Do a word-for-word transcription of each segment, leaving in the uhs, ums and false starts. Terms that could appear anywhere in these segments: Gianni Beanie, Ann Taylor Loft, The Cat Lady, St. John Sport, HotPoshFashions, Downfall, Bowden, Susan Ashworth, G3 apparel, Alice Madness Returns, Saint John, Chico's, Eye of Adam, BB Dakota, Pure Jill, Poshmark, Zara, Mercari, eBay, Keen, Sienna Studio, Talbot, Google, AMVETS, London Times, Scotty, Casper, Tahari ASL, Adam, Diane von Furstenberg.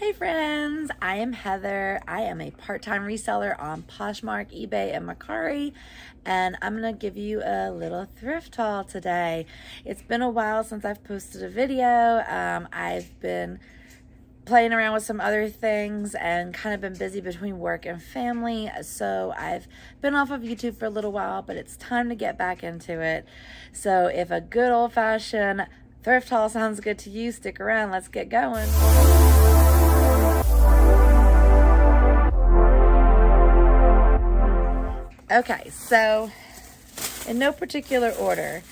Hey friends, I am Heather. I am a part-time reseller on Poshmark, eBay, and Mercari, and I'm gonna give you a little thrift haul today. It's been a while since I've posted a video. Um, I've been playing around with some other things and kind of been busy between work and family, so I've been off of YouTube for a little while, but it's time to get back into it. So if a good old-fashioned thrift haul sounds good to you, stick around, let's get going. Okay, so in no particular order,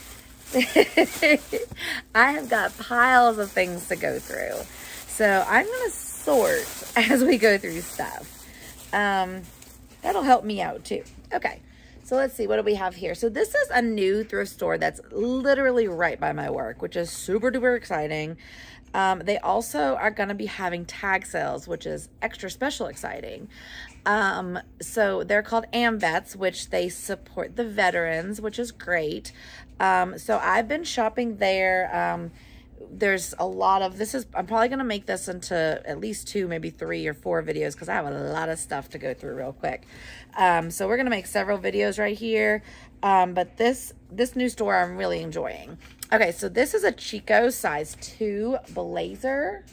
I have got piles of things to go through. So I'm gonna sort as we go through stuff. Um, that'll help me out too. Okay, so let's see, what do we have here? So this is a new thrift store that's literally right by my work, which is super duper exciting. Um, they also are gonna be having tag sales, which is extra special exciting. Um, so they're called AMVETS, which they support the veterans, which is great. Um, so I've been shopping there. Um, there's a lot of, this is, I'm probably going to make this into at least two, maybe three or four videos because I have a lot of stuff to go through real quick. Um, so we're going to make several videos right here. Um, but this, this new store I'm really enjoying. Okay. So this is a Chico's size two blazer.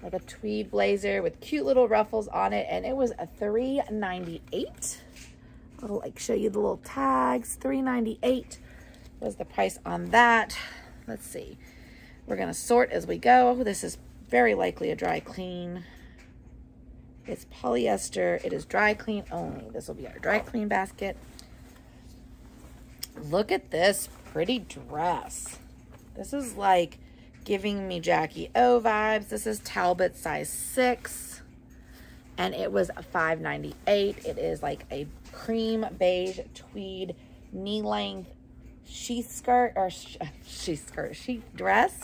Like a tweed blazer with cute little ruffles on it, and it was a three ninety-eight. I'll like show you the little tags. three ninety-eight was the price on that. Let's see. We're gonna sort as we go. This is very likely a dry clean. It's polyester. It is dry clean only. This will be our dry clean basket. Look at this pretty dress. This is like giving me Jackie O vibes. This is Talbot size six, and it was five ninety-eight. It is like a cream beige tweed knee length sheath skirt or sh sheath skirt sheath dress.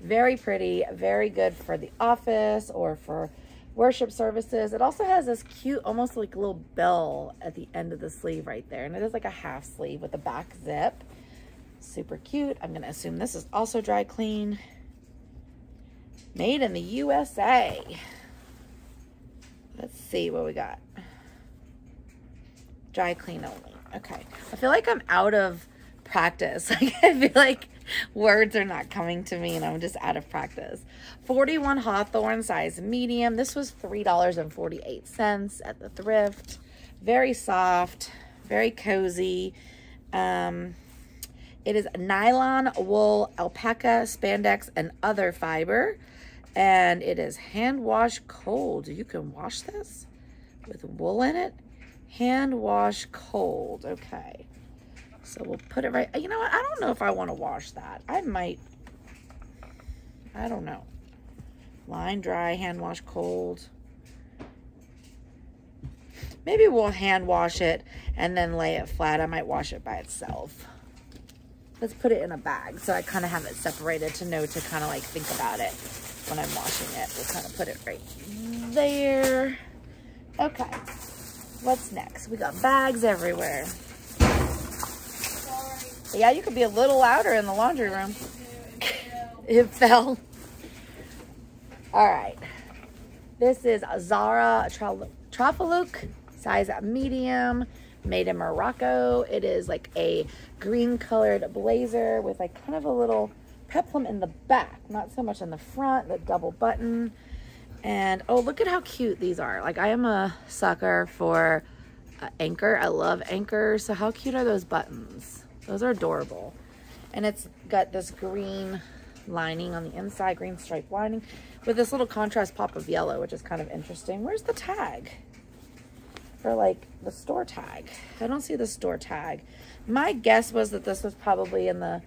Very pretty, very good for the office or for worship services. It also has this cute, almost like little bell at the end of the sleeve right there, and it is like a half sleeve with a back zip. Super cute. I'm going to assume this is also dry clean. Made in the U S A. Let's see what we got. Dry clean only. Okay. I feel like I'm out of practice. Like, I feel like words are not coming to me and I'm just out of practice. forty-one Hawthorne, size medium. This was three forty-eight at the thrift. Very soft. Very cozy. Um... It is nylon, wool, alpaca, spandex, and other fiber. And it is hand wash cold. You can wash this with wool in it. Hand wash cold. Okay. So we'll put it right. You know what? I don't know if I want to wash that. I might. I don't know. Line dry, hand wash cold. Maybe we'll hand wash it and then lay it flat. I might wash it by itself. Let's put it in a bag. So I kind of have it separated to know to kind of like think about it when I'm washing it. We'll kind of put it right there. Okay. What's next? We got bags everywhere. Sorry. Yeah, you could be a little louder in the laundry room. It fell. All right. This is a Zara Trapelouk, size medium. Made in Morocco. It is like a green colored blazer with like kind of a little peplum in the back, not so much in the front, the double button. And oh, look at how cute these are. Like, I am a sucker for uh, Anchor. I love Anchor. So how cute are those buttons? Those are adorable. And it's got this green lining on the inside, green striped lining with this little contrast pop of yellow, which is kind of interesting. Where's the tag? For like the store tag. I don't see the store tag. My guess was that this was probably in the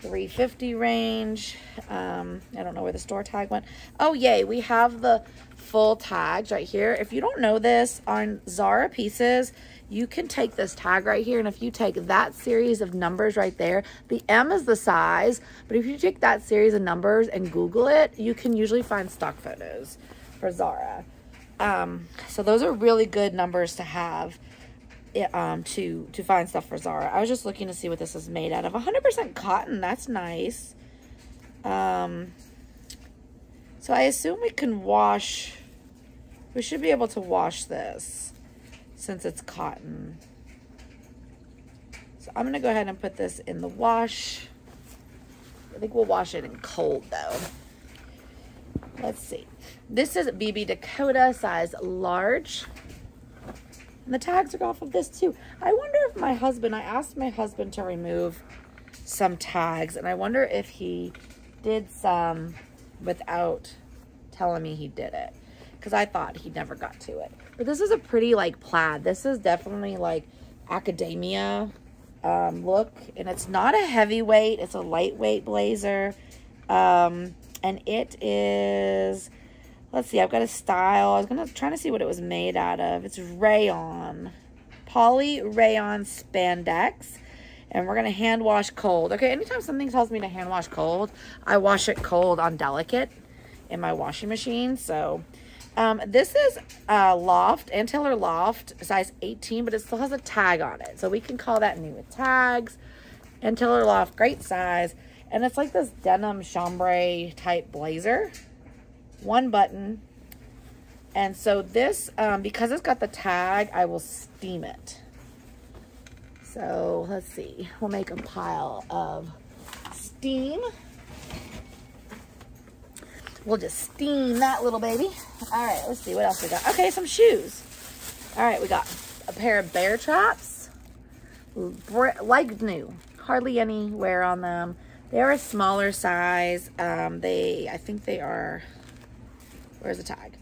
three fifty range. Um, I don't know where the store tag went. Oh yay, we have the full tags right here. If you don't know this, on Zara pieces, you can take this tag right here, and if you take that series of numbers right there, the M is the size, but if you take that series of numbers and Google it, you can usually find stock photos for Zara. Um, so those are really good numbers to have, um, to, to find stuff for Zara. I was just looking to see what this is made out of. one hundred percent cotton. That's nice. Um, So I assume we can wash, we should be able to wash this since it's cotton. So I'm gonna go ahead and put this in the wash. I think we'll wash it in cold though. Let's see. This is B B Dakota, size large. And the tags are off of this too. I wonder if my husband, I asked my husband to remove some tags, and I wonder if he did some without telling me he did it, because I thought he never got to it. But this is a pretty like plaid. This is definitely like academia um, look, and it's not a heavyweight. It's a lightweight blazer. Um, and it is, let's see, I've got a style. I was gonna try to see what it was made out of. It's rayon, poly rayon spandex. And we're gonna hand wash cold. Okay, anytime something tells me to hand wash cold, I wash it cold on delicate in my washing machine. So um, this is uh, Loft, Ann Taylor Loft, size eighteen, but it still has a tag on it. So we can call that new with tags. Ann Taylor Loft, great size. And it's like this denim chambray type blazer, one button. And so this, um, because it's got the tag, I will steam it. So let's see, we'll make a pile of steam. We'll just steam that little baby. All right, let's see what else we got. Okay, some shoes. All right, we got a pair of bear traps, like new, hardly any wear on them. They are a smaller size. Um, they, I think they are, where's the tag?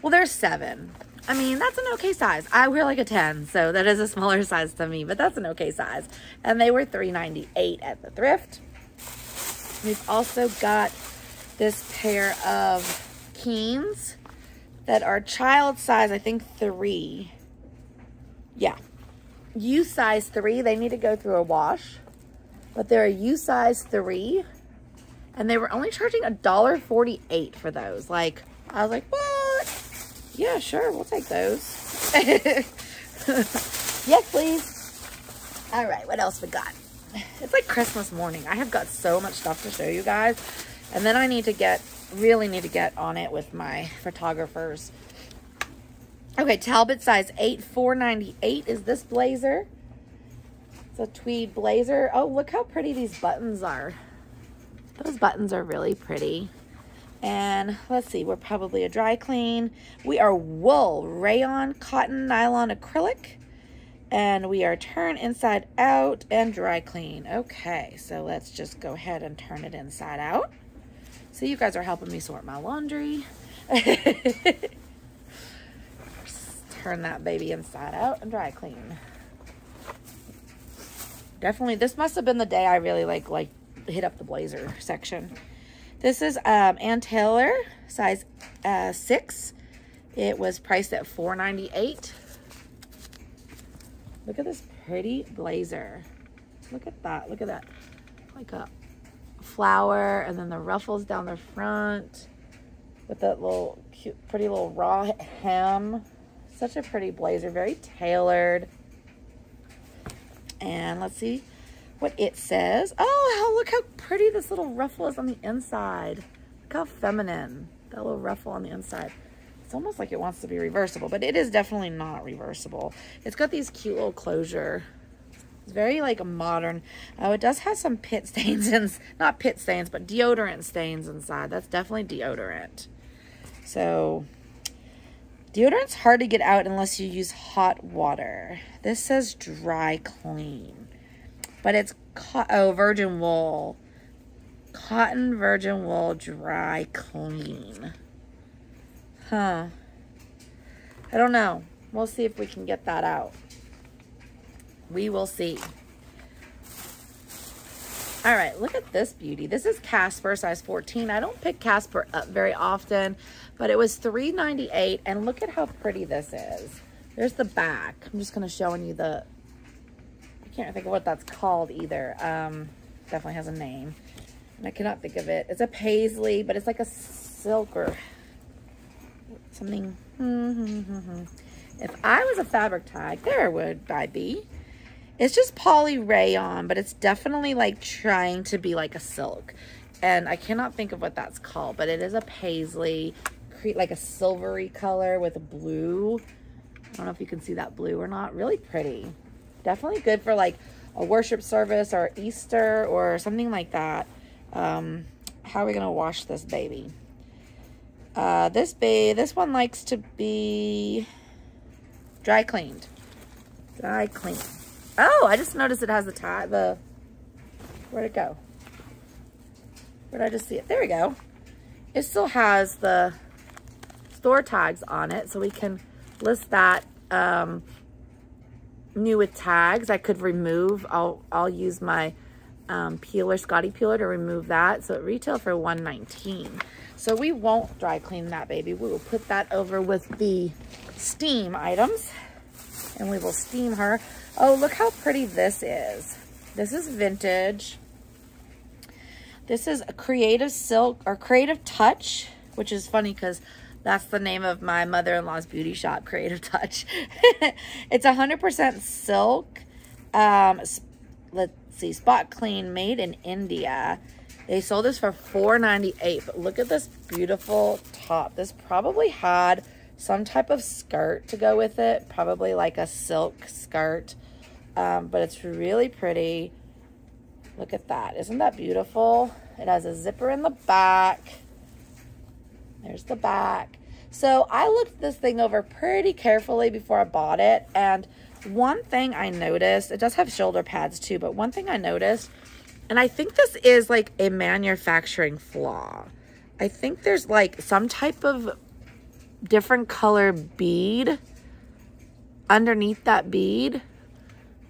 Well, they're seven. I mean, that's an okay size. I wear like a ten, so that is a smaller size to me, but that's an okay size. And they were three ninety-eight at the thrift. We've also got this pair of Keens that are child size, I think three. Yeah, youth size three. They need to go through a wash, but they're a youth size three. And they were only charging a dollar forty-eight for those. Like, I was like, whoa. Yeah, sure, we'll take those. Yes, please. All right, what else we got? It's like Christmas morning. I have got so much stuff to show you guys. And then I need to get, really need to get on it with my photographers. Okay, Talbot size eight, four ninety-eight is this blazer. It's a tweed blazer. Oh, look how pretty these buttons are. Those buttons are really pretty. And let's see, we're probably a dry clean. We are wool, rayon, cotton, nylon, acrylic. And we are turn inside out and dry clean. Okay, so let's just go ahead and turn it inside out. So you guys are helping me sort my laundry. Turn that baby inside out and dry clean. Definitely, this must have been the day I really like, like hit up the blazer section. This is um, Ann Taylor, size uh, six. It was priced at four ninety-eight. Look at this pretty blazer. Look at that, look at that. Like a flower and then the ruffles down the front with that little cute, pretty little raw hem. Such a pretty blazer, very tailored. And let's see what it says. Oh, look how pretty this little ruffle is on the inside. Look how feminine that little ruffle on the inside. It's almost like it wants to be reversible, but it is definitely not reversible. It's got these cute little closure. It's very like a modern. Oh, it does have some pit stains and not pit stains, but deodorant stains inside. That's definitely deodorant. So deodorant's hard to get out unless you use hot water. This says dry clean. But it's, oh, virgin wool. Cotton virgin wool dry clean. Huh. I don't know. We'll see if we can get that out. We will see. All right, look at this beauty. This is Casper, size fourteen. I don't pick Casper up very often, but it was three ninety-eight. And look at how pretty this is. There's the back. I'm just going to show you the... I can't think of what that's called either. Um, definitely has a name. And I cannot think of it. It's a paisley, but it's like a silk or something. If I was a fabric tag, there would I be. It's just poly rayon, but it's definitely like trying to be like a silk. and I cannot think of what that's called, but it is a paisley, like a silvery color with blue. I don't know if you can see that blue or not. Really pretty. Definitely good for like a worship service or Easter or something like that. Um, how are we gonna wash this baby? Uh, this baby, this one likes to be dry cleaned. Dry cleaned. Oh, I just noticed it has the tie. The where'd it go? Where'd I just see it? There we go. It still has the store tags on it, so we can list that um, new with tags. I could remove. I'll I'll use my um, peeler, Scotty peeler, to remove that. So it retailed for one nineteen. So we won't dry clean that baby. We will put that over with the steam items, and we will steam her. Oh, look how pretty this is. This is vintage. This is a Creative Silk or Creative Touch, which is funny because that's the name of my mother-in-law's beauty shop, Creative Touch. It's one hundred percent silk. Um, let's see, spot clean, made in India. They sold this for four ninety-eight, but look at this beautiful top. This probably had some type of skirt to go with it, probably like a silk skirt, um, but it's really pretty. Look at that. Isn't that beautiful? It has a zipper in the back. There's the back. So I looked this thing over pretty carefully before I bought it. And one thing I noticed, it does have shoulder pads too, but one thing I noticed, and I think this is like a manufacturing flaw. I think there's like some type of different color bead underneath that bead,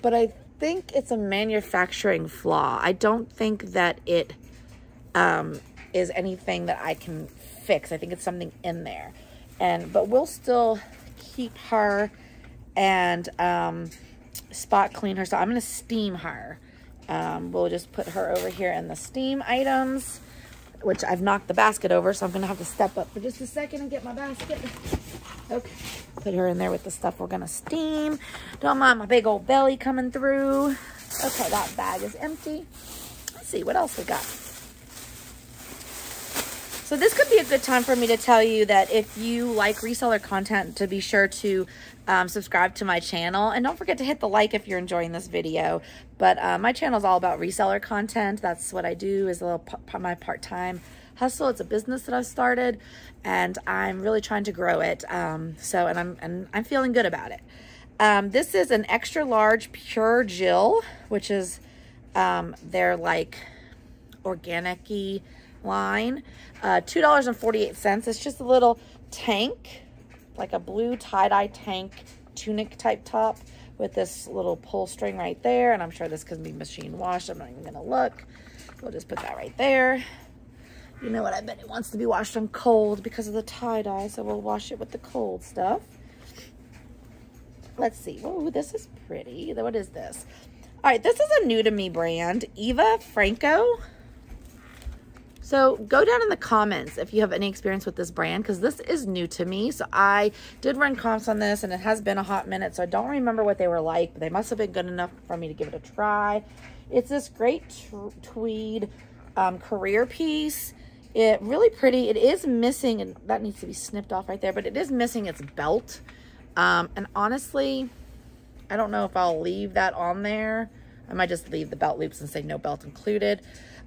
but I think it's a manufacturing flaw. I don't think that it um, is anything that I can fix. I think it's something in there, and but we'll still keep her and um, spot clean her. So I'm gonna steam her. Um, we'll just put her over here in the steam items, which I've knocked the basket over, so I'm gonna have to step up for just a second and get my basket. Okay, put her in there with the stuff we're gonna steam. Don't mind my big old belly coming through. Okay, that bag is empty. Let's see what else we got. So this could be a good time for me to tell you that if you like reseller content, to be sure to um, subscribe to my channel. And don't forget to hit the like if you're enjoying this video. But uh, my channel is all about reseller content. That's what I do, is a little my part-time hustle. It's a business that I've started, and I'm really trying to grow it. Um, so, and I'm, and I'm feeling good about it. Um, this is an extra large Pure Jill, which is um, their like organic-y line. uh two dollars and forty-eight cents. It's just a little tank, like a blue tie-dye tank tunic type top with this little pull string right there, and I'm sure this can be machine washed. I'm not even gonna look. We'll just put that right there. You know what, I bet it wants to be washed on cold because of the tie-dye, so we'll wash it with the cold stuff. Let's see. Oh, this is pretty. What is this? All right, this is a new to me brand, Eva Franco. So go down in the comments if you have any experience with this brand, because this is new to me. So I did run comps on this, and it has been a hot minute, so I don't remember what they were like, but they must have been good enough for me to give it a try. It's this great tweed um, career piece. It really pretty. It is missing, and that needs to be snipped off right there, but it is missing its belt. Um, and honestly, I don't know if I'll leave that on there. I might just leave the belt loops and say no belt included.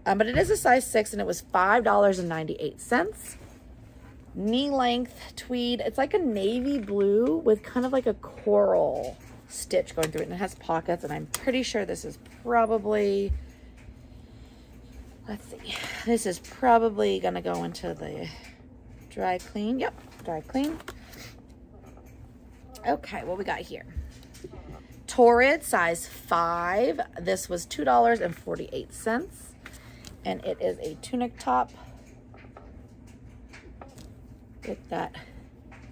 Um, but it is a size six, and it was five dollars and ninety-eight cents. Knee length tweed. It's like a navy blue with kind of like a coral stitch going through it. And it has pockets, and I'm pretty sure this is probably, let's see. This is probably gonna go into the dry clean. Yep, dry clean. Okay, what we got here? Torrid, size five. This was two dollars and forty-eight cents. And it is a tunic top with that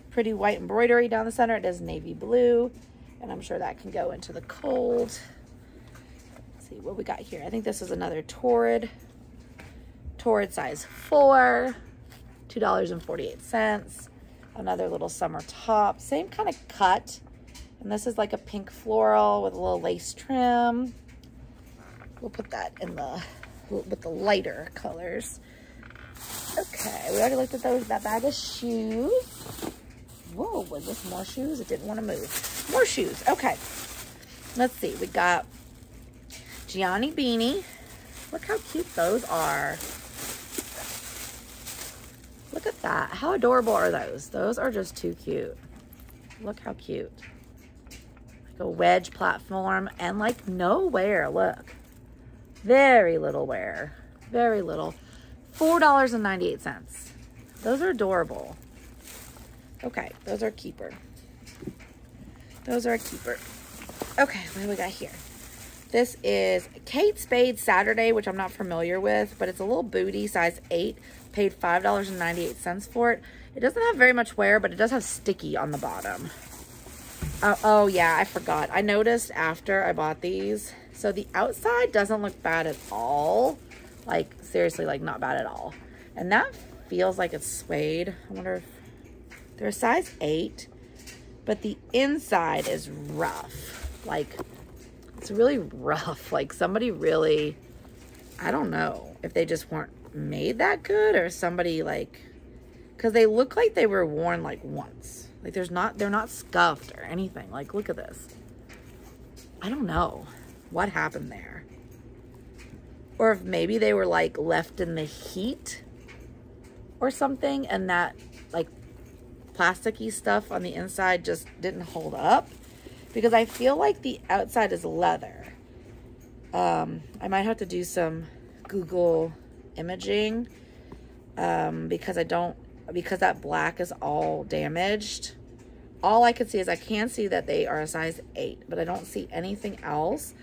pretty white embroidery down the center. It is navy blue, and I'm sure that can go into the cold. Let's see what we got here. I think this is another Torrid. Torrid size four, two dollars and forty-eight cents. Another little summer top, same kind of cut. And this is like a pink floral with a little lace trim. We'll put that in the with the lighter colors. Okay, we already looked at those. That bag of shoes. Whoa, was this more shoes? It didn't want to move. More shoes. Okay. Let's see. We got Gianni Beanie. Look how cute those are. Look at that. How adorable are those? Those are just too cute. Look how cute. Like a wedge platform and like no wear. Look. Very little wear. Very little. four dollars and ninety-eight cents. Those are adorable. Okay, those are a keeper. Those are a keeper. Okay, what do we got here? This is Kate Spade Saturday, which I'm not familiar with, but it's a little booty, size eight. Paid five dollars and ninety-eight cents for it. It doesn't have very much wear, but it does have sticky on the bottom. Uh, oh, yeah, I forgot. I noticed after I bought these. So the outside doesn't look bad at all. Like, seriously, like, not bad at all. And that feels like it's suede. I wonder if... They're a size eight, but the inside is rough. Like, it's really rough. Like, somebody really, I don't know if they just weren't made that good or somebody, like, because they look like they were worn, like, once. Like, there's not, they're not scuffed or anything. Like, look at this. I don't know what happened there. Or if maybe they were, like, left in the heat or something, and that, like, plasticky stuff on the inside just didn't hold up, because I feel like the outside is leather. Um, I might have to do some Google imaging um, because I don't, because that black is all damaged. All I can see is I can see that they are a size eight, but I don't see anything else.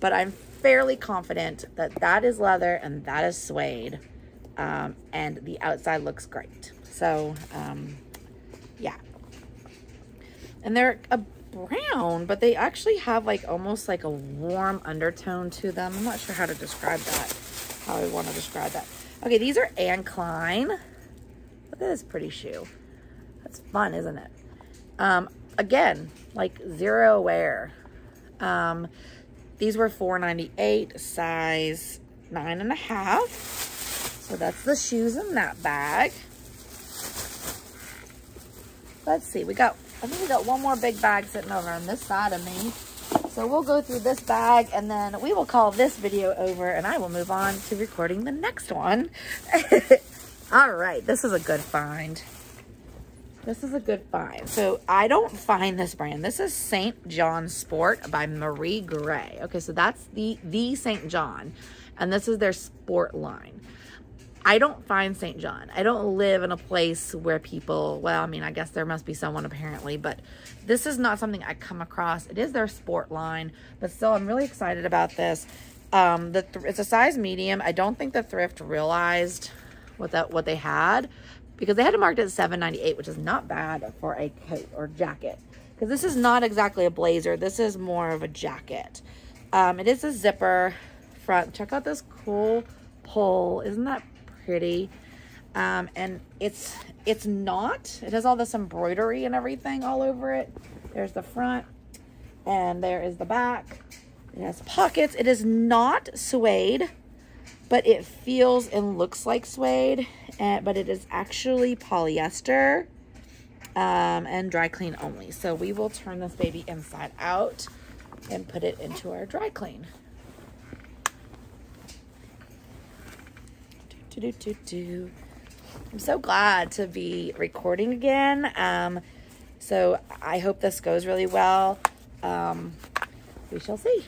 But I'm fairly confident that that is leather and that is suede, um, and the outside looks great. So, um, yeah, and they're a brown, but they actually have like almost like a warm undertone to them. I'm not sure how to describe that, how I want to describe that. Okay, these are Anne Klein. Look at this pretty shoe. That's fun, isn't it? Um, again, like zero wear. Um, these were four ninety-eight, size nine and a half. So that's the shoes in that bag. Let's see, we got, I think we got one more big bag sitting over on this side of me. So we'll go through this bag and then we will call this video over and I will move on to recording the next one. All right, this is a good find. This is a good find. So I don't find this brand. This is Saint John Sport by Marie Gray. Okay, so that's the, the Saint John, and this is their sport line. I don't find Saint John. I don't live in a place where people, well, I mean, I guess there must be someone apparently, but this is not something I come across. It is their sport line, but still, I'm really excited about this. Um, the th it's a size medium. I don't think the thrift realized what that what they had, because they had it marked at seven ninety-eight, which is not bad for a coat or jacket, because this is not exactly a blazer. This is more of a jacket. Um, it is a zipper front. Check out this cool pull. Isn't that pretty? Um, and it's, it's not, it has all this embroidery and everything all over it. There's the front and there is the back. It has pockets. It is not suede, but it feels and looks like suede, and, but it is actually polyester, um, and dry clean only. So we will turn this baby inside out and put it into our dry clean. Do, do, do. I'm so glad to be recording again. Um, so I hope this goes really well. Um, we shall see.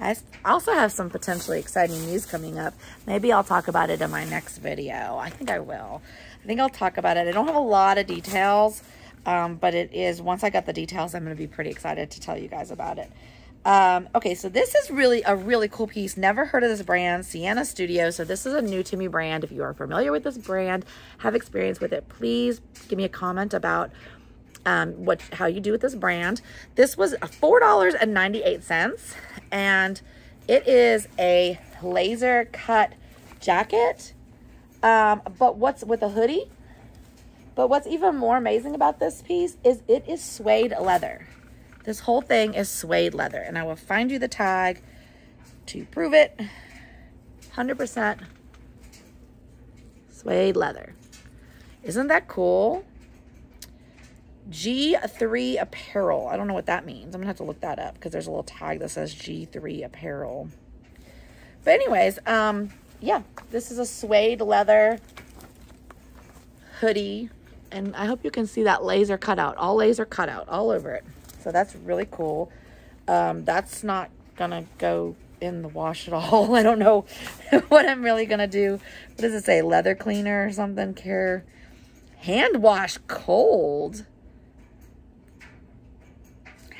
I also have some potentially exciting news coming up. Maybe I'll talk about it in my next video. I think I will. I think I'll talk about it. I don't have a lot of details, um, but it is, once I got the details, I'm going to be pretty excited to tell you guys about it. Um, okay, so this is really a really cool piece. Never heard of this brand, Sienna Studio. So this is a new to me brand. If you are familiar with this brand, have experience with it, please give me a comment about um, what how you do with this brand. This was four dollars and ninety-eight cents, and it is a laser cut jacket, um, but what's with a hoodie. But what's even more amazing about this piece is it is suede leather. This whole thing is suede leather, and I will find you the tag to prove it. one hundred percent suede leather. Isn't that cool? G three apparel. I don't know what that means. I'm gonna have to look that up because there's a little tag that says G three apparel. But anyways, um, yeah, this is a suede leather hoodie. And I hope you can see that laser cutout, all laser cutout all over it. So that's really cool. Um, that's not gonna go in the wash at all. I don't know what I'm really gonna do. What does it say? Leather cleaner or something? Care. Hand wash cold.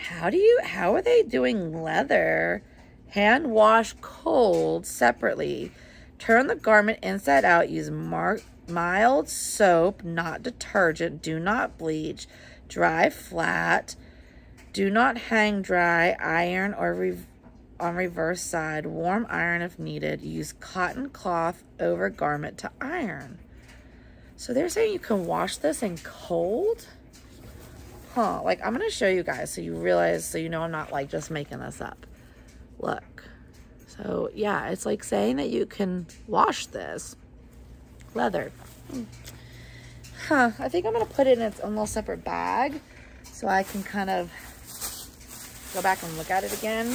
How do you, how are they doing leather? Hand wash cold separately. Turn the garment inside out. Use mark, mild soap, not detergent. Do not bleach. Dry flat. Do not hang dry. Iron or re on reverse side. Warm iron if needed. Use cotton cloth over garment to iron. So they're saying you can wash this in cold? Huh. Like, I'm going to show you guys so you realize, so you know I'm not, like, just making this up. Look. So, yeah, it's like saying that you can wash this leather. Hmm. Huh. I think I'm going to put it in its own little separate bag so I can kind of go back and look at it again.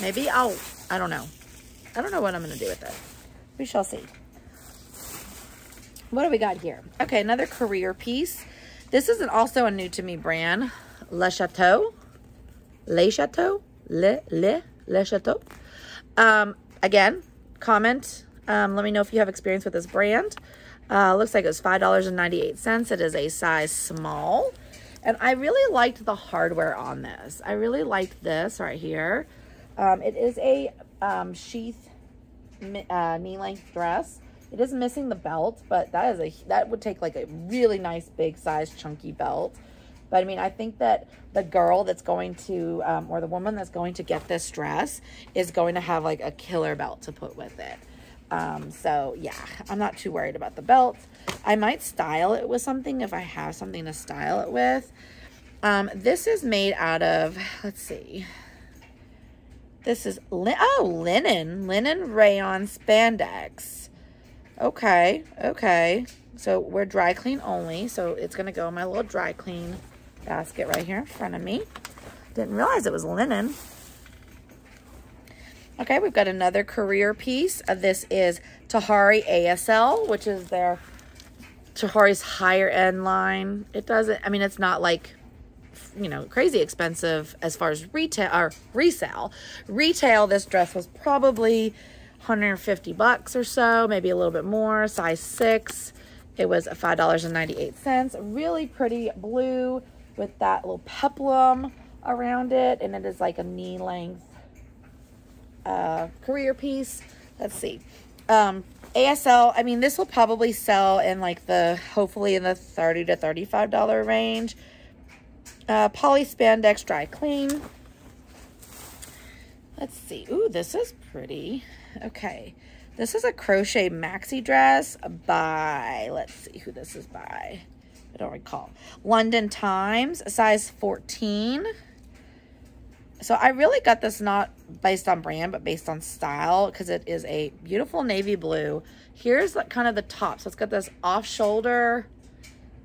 Maybe I'll, I don't know. I don't know what I'm going to do with it. We shall see. What do we got here? Okay, another career piece. This is an, also a new to me brand. Le Chateau. Le Chateau. Le, Le, Le Chateau. Um, again, comment. Um, let me know if you have experience with this brand. Uh, looks like it was five dollars and ninety-eight cents. It is a size small. And I really liked the hardware on this. I really liked this right here. Um, it is a um, sheath uh, knee-length dress. It is missing the belt, but that is a that would take like a really nice big size chunky belt. But I mean, I think that the girl that's going to um, or the woman that's going to get this dress is going to have like a killer belt to put with it. Um, so yeah, I'm not too worried about the belt. I might style it with something if I have something to style it with. Um, this is made out of, let's see. This is, oh, linen, linen, rayon, spandex. Okay. Okay. So we're dry clean only. So it's going to go in my little dry clean basket right here in front of me. Didn't realize it was linen. Okay, we've got another career piece. This is Tahari A S L, which is their Tahari's higher end line. It doesn't, I mean, it's not like, you know, crazy expensive as far as retail or resale. Retail, this dress was probably one hundred fifty bucks or so, maybe a little bit more. Size six. It was five dollars and ninety-eight cents. Really pretty blue with that little peplum around it. And it is like a knee length Uh, career piece. Let's see. Um, A S L, I mean, this will probably sell in like the, hopefully in the thirty to thirty-five dollar range. Uh, poly spandex dry clean. Let's see. Ooh, this is pretty. Okay. This is a crochet maxi dress by, let's see who this is by. I don't recall. London Times, size fourteen. So I really got this not based on brand, but based on style, because it is a beautiful navy blue. Here's like kind of the top. So it's got this off shoulder,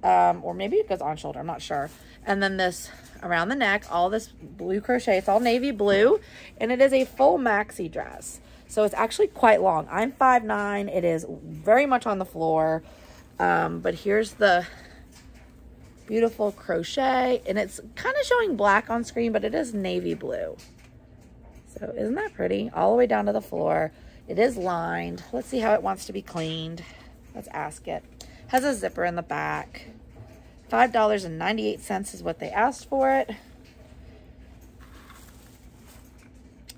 um, or maybe it goes on shoulder. I'm not sure. And then this around the neck, all this blue crochet. It's all navy blue, and it is a full maxi dress. So it's actually quite long. I'm five nine. It is very much on the floor. Um, but here's the beautiful crochet, and it's kind of showing black on screen, but it is navy blue. So isn't that pretty? All the way down to the floor. It is lined. Let's see how it wants to be cleaned. Let's ask it. Has a zipper in the back. five dollars and ninety-eight cents is what they asked for it.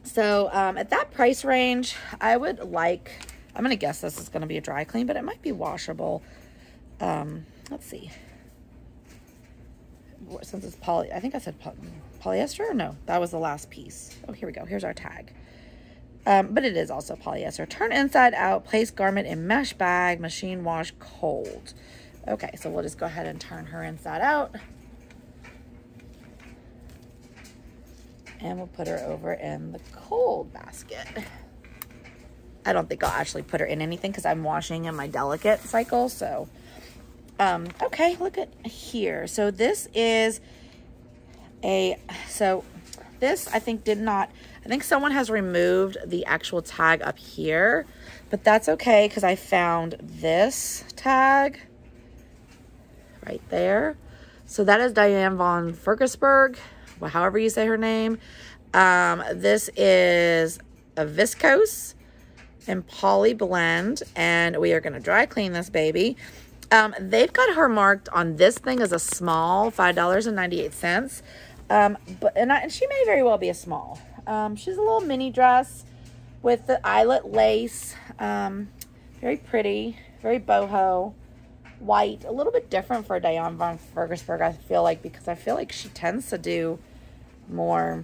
So um, at that price range, I would like, I'm going to guess this is going to be a dry clean, but it might be washable. Um, let's see. Since it's poly, I think I said poly, polyester or no, that was the last piece. Oh, here we go. Here's our tag. Um, but it is also polyester. Turn inside out, place garment in mesh bag, machine wash cold. Okay. So we'll just go ahead and turn her inside out, and we'll put her over in the cold basket. I don't think I'll actually put her in anything because I'm washing in my delicate cycle. So, um, okay, look at here. So this is a, so this I think did not, I think someone has removed the actual tag up here, but that's okay because I found this tag right there. So that is Diane von Furstenberg, well, however you say her name. Um, this is a viscose and poly blend, and we are going to dry clean this baby. Um, they've got her marked on this thing as a small, five ninety-eight. Um, but and, I, and she may very well be a small. Um, she's a little mini dress with the eyelet lace. Um, very pretty, very boho, white. A little bit different for Diane von Furstenberg, I feel like, because I feel like she tends to do more,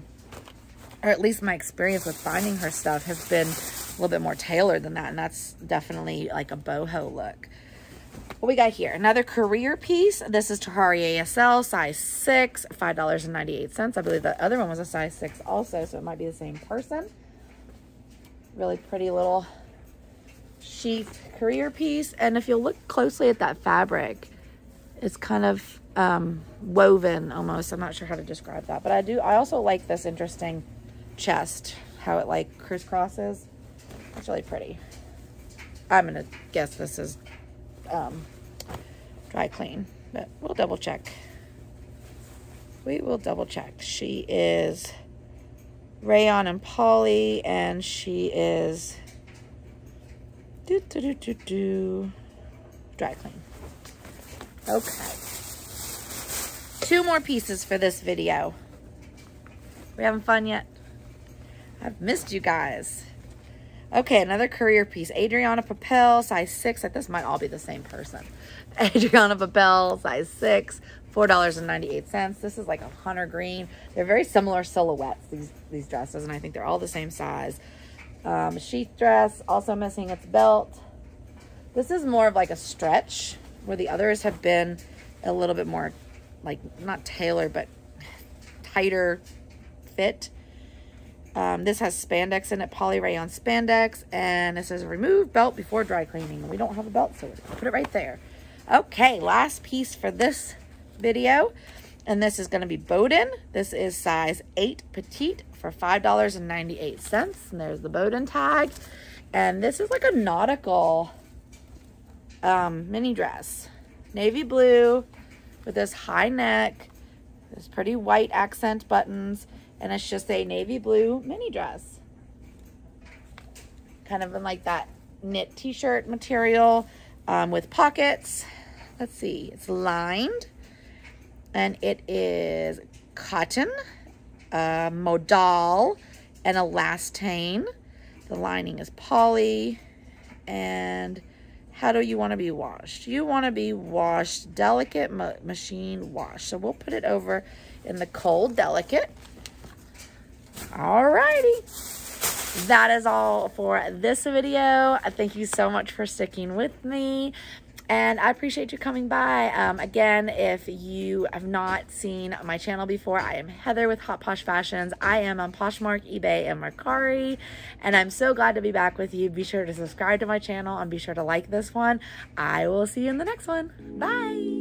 or at least my experience with finding her stuff has been a little bit more tailored than that, and that's definitely like a boho look. What we got here, another career piece. This is Tahari A S L, size six, five ninety-eight. I believe the other one was a size six also, so it might be the same person. Really pretty little sheath career piece, and if you look closely at that fabric, it's kind of um, woven almost. I'm not sure how to describe that, but I do. I also like this interesting chest, how it like crisscrosses. It's really pretty. I'm gonna guess this is um, dry clean, but we'll double check. We will double check. She is rayon and poly, and she is do do do do do dry clean. Okay, two more pieces for this video. We having fun yet? I've missed you guys. Okay, another career piece. Adriana Papel, size six. This might all be the same person. Adriana Papel, size six, four ninety-eight. This is like a hunter green. They're very similar silhouettes, these, these dresses, and I think they're all the same size. Um, sheath dress, also missing its belt. This is more of like a stretch, where the others have been a little bit more like not tailored but tighter fit. Um, this has spandex in it, poly rayon spandex, and it says remove belt before dry cleaning. We don't have a belt, so we'll put it right there. Okay, last piece for this video, and this is going to be Bowden. This is size eight petite for five ninety-eight, and there's the Bowden tag. And this is like a nautical um, mini dress, navy blue with this high neck, this pretty white accent buttons. And it's just a navy blue mini dress. Kind of in like that knit t-shirt material um, with pockets. Let's see, it's lined. And it is cotton, uh, modal, and elastane. The lining is poly. And how do you want to be washed? You want to be washed delicate machine wash. So we'll put it over in the cold delicate. Alrighty, that is all for this video. I thank you so much for sticking with me, and I appreciate you coming by. Um, again, if you have not seen my channel before, I am Heather with Hot Posh Fashions. I am on Poshmark, eBay, and Mercari, and I'm so glad to be back with you. Be sure to subscribe to my channel and be sure to like this one. I will see you in the next one. Bye.